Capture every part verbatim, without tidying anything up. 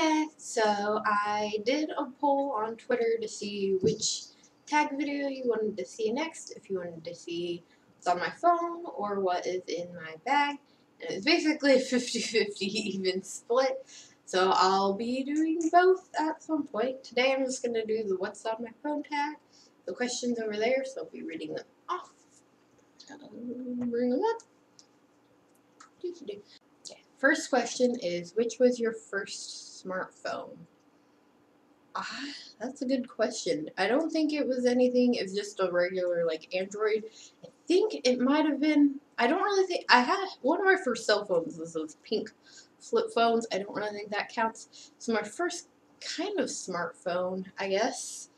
yeah, so I did a poll on Twitter to see which tag video you wanted to see next, if you wanted to see what's on my phone or what is in my bag, and it was basically a fifty fifty even split, so I'll be doing both at some point. Today I'm just going to do the what's on my phone tag, the questions over there, so I'll be reading them off. Um, bring them up. Okay. First question is, which was your first smartphone? Ah, that's a good question. I don't think it was anything, it was just a regular, like, Android. I think it might have been, I don't really think, I had, one of my first cell phones was those pink flip phones. I don't really think that counts. So my first kind of smartphone, I guess,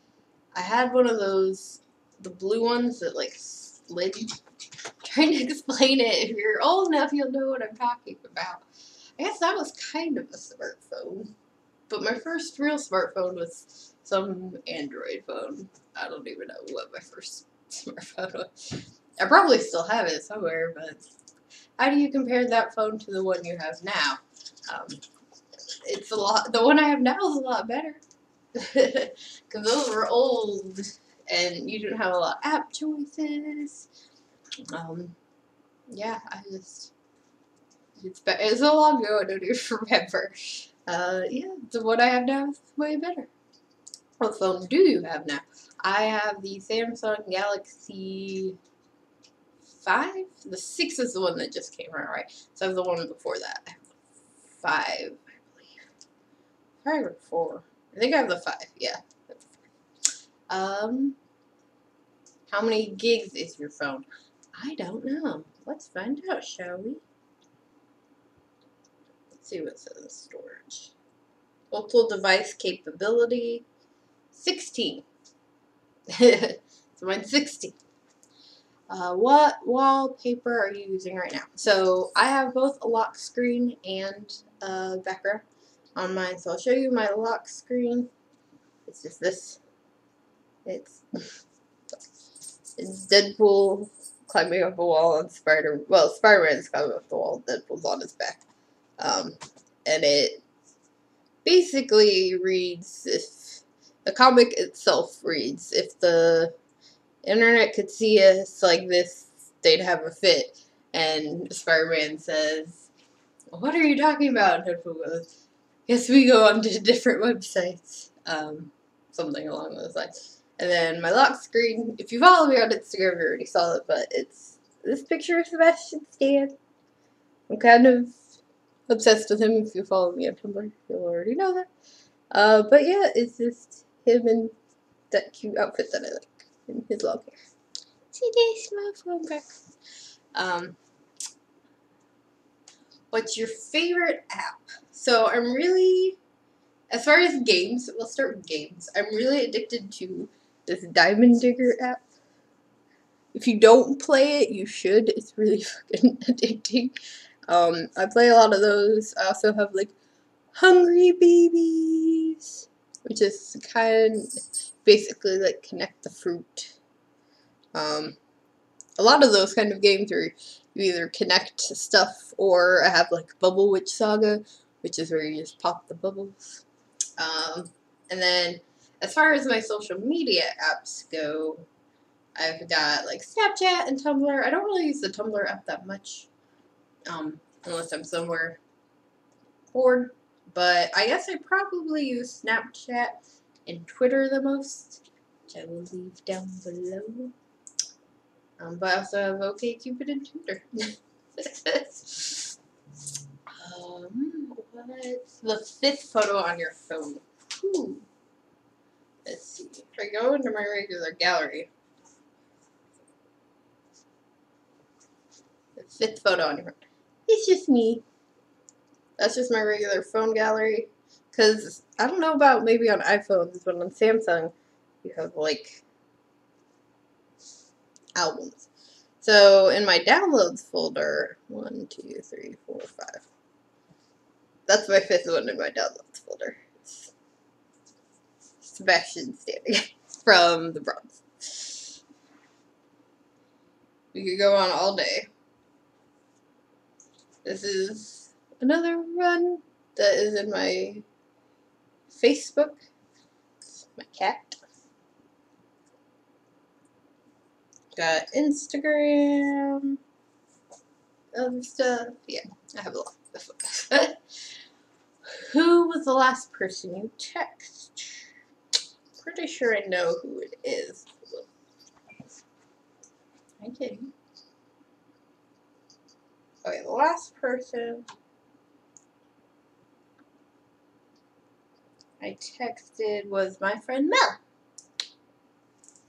I had one of those, the blue ones that, like, slid. Trying to explain it. If you're old enough, you'll know what I'm talking about. I guess that was kind of a smartphone. But my first real smartphone was some Android phone. I don't even know what my first smartphone was. I probably still have it somewhere, but how do you compare that phone to the one you have now? Um, it's a lot. The one I have now is a lot better. Because those were old, and you didn't have a lot of app choices. Um, yeah, I just, it's, be it's so long ago, I don't even remember. Uh, yeah, the one I have now is way better. What phone do you have now? I have the Samsung Galaxy five? The six is the one that just came out, right? So I have the one before that. I have the five, I believe. Probably four. I think I have the five, yeah. Um, how many gigs is your phone? I don't know. Let's find out, shall we? Let's see what's in the storage. Total device capability, sixteen. So mine's sixteen. Uh, what wallpaper are you using right now? So I have both a lock screen and a background on mine. So I'll show you my lock screen. It's just this. It's... It's Deadpool climbing up a wall on Spider. Well, Spider-Man's climbing up the wall. Deadpool's on his back, um, and it basically reads if the comic itself reads. If the internet could see us like this, they'd have a fit. And Spider-Man says, "What are you talking about?" And Deadpool goes, "Guess we go on to different websites." Um, something along those lines. And then my lock screen, if you follow me on Instagram, you already saw it, but it's this picture of Sebastian Stan. I'm kind of obsessed with him. If you follow me on Tumblr, you'll already know that. Uh, but yeah, it's just him in that cute outfit that I like, in his long hair. Today's my phone back. Um, what's your favorite app? So I'm really, as far as games, we'll start with games. I'm really addicted to this Diamond Digger app. If you don't play it, you should. It's really fucking addicting. Um, I play a lot of those. I also have like Hungry Babies, which is kind of basically like connect the fruit. Um, a lot of those kind of games where you either connect stuff, or I have like Bubble Witch Saga, which is where you just pop the bubbles. Um, and then as far as my social media apps go, I've got like Snapchat and Tumblr. I don't really use the Tumblr app that much, um, unless I'm somewhere bored, but I guess I probably use Snapchat and Twitter the most, which I will leave down below. Um, but I also have OkCupid and Tinder. um, what's the fifth photo on your phone? Ooh. Let's see. If I go into my regular gallery, the fifth photo on your phone. It's just me. That's just my regular phone gallery. Because I don't know about maybe on iPhones, but on Samsung, you have like albums. So in my downloads folder, one, two, three, four, five. That's my fifth one in my downloads folder. It's Sebastian Stan from the Bronx. We could go on all day. This is another one that is in my Facebook. It's my cat. Got Instagram. Other stuff. Yeah, I have a lot of stuff. Who was the last person you text? Pretty sure I know who it is. I'm kidding. Okay, the last person I texted was my friend Mel.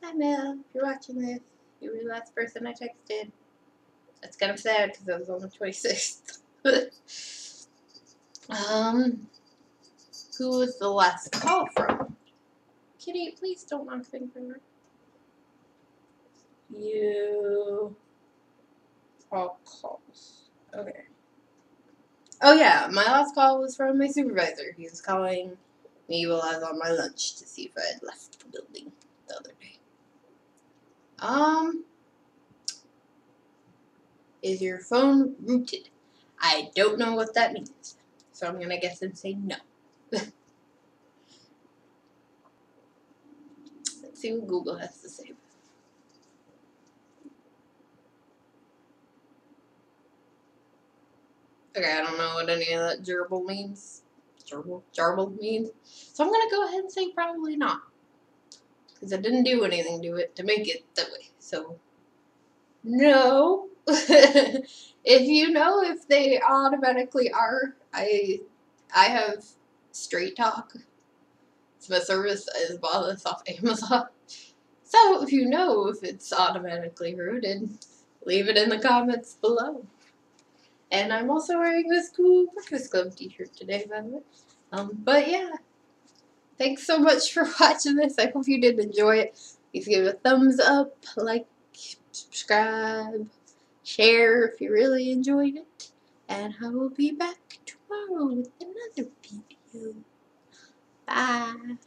Hi Mel, if you're watching this, you were the last person I texted. That's kind of sad because I was on the twenty-sixth. um, who was the last call from? Kitty, please don't knock things over. You all calls. Okay. Oh yeah, my last call was from my supervisor. He was calling me while I was on my lunch to see if I had left the building the other day. Um, is your phone rooted? I don't know what that means, so I'm gonna guess and say no. Let's see what Google has to say. Okay, I don't know what any of that gerbil means. Gerbil? Jarble means. So I'm going to go ahead and say probably not. Because I didn't do anything to it to make it that way. So, no. If you know if they automatically are, I I have Straight Talk. It's my service. I just bought this off Amazon. So if you know if it's automatically rooted, leave it in the comments below. And I'm also wearing this cool Breakfast Club t-shirt today, by the way. Um, but yeah, thanks so much for watching this. I hope you did enjoy it. Please give it a thumbs up, like, subscribe, share if you really enjoyed it. And I will be back tomorrow with another video. Bye.